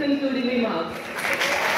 concluding remarks.